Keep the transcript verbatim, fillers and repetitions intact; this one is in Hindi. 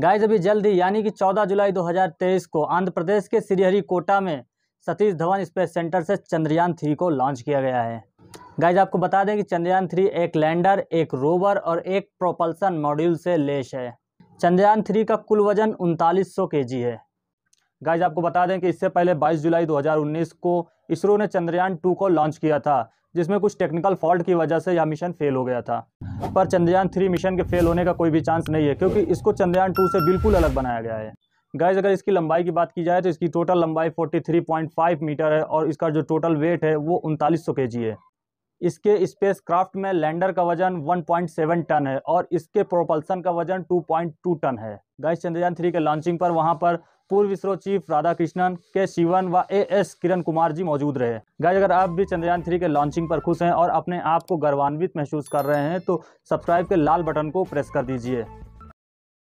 गाइस अभी जल्द ही यानी कि चौदह जुलाई दो हज़ार तेईस को आंध्र प्रदेश के श्रीहरिकोटा में सतीश धवन स्पेस सेंटर से चंद्रयान थ्री को लॉन्च किया गया है। गाइस आपको बता दें कि चंद्रयान थ्री एक लैंडर, एक रोवर और एक प्रोपल्सन मॉड्यूल से लैस है। चंद्रयान थ्री का कुल वजन उनतालीस सौ केजी है। गाइस आपको बता दें कि इससे पहले बाईस जुलाई दो हज़ार उन्नीस को इसरो ने चंद्रयान टू को लॉन्च किया था, जिसमें कुछ टेक्निकल फॉल्ट की वजह से यह मिशन फेल हो गया था। पर चंद्रयान थ्री मिशन के फेल होने का कोई भी चांस नहीं है, क्योंकि इसको चंद्रयान टू से बिल्कुल अलग बनाया गया है। गाइस अगर इसकी लंबाई की बात की जाए तो इसकी टोटल लंबाई तैंतालीस पॉइंट पाँच मीटर है और इसका जो टोटल वेट है वो उनतालीस सौ केजी है। इसके स्पेसक्राफ्ट में लैंडर का वजन एक पॉइंट सात टन है और इसके प्रोपल्सन का वजन दो पॉइंट दो टन है। गाइस चंद्रयान थ्री के लॉन्चिंग पर वहां पर पूर्व इसरो चीफ राधा कृष्णन, के शिवन व एएस किरण कुमार जी मौजूद रहे। गाइस अगर आप भी चंद्रयान थ्री के लॉन्चिंग पर खुश हैं और अपने आप को गर्वान्वित महसूस कर रहे हैं तो सब्सक्राइब के लाल बटन को प्रेस कर दीजिए।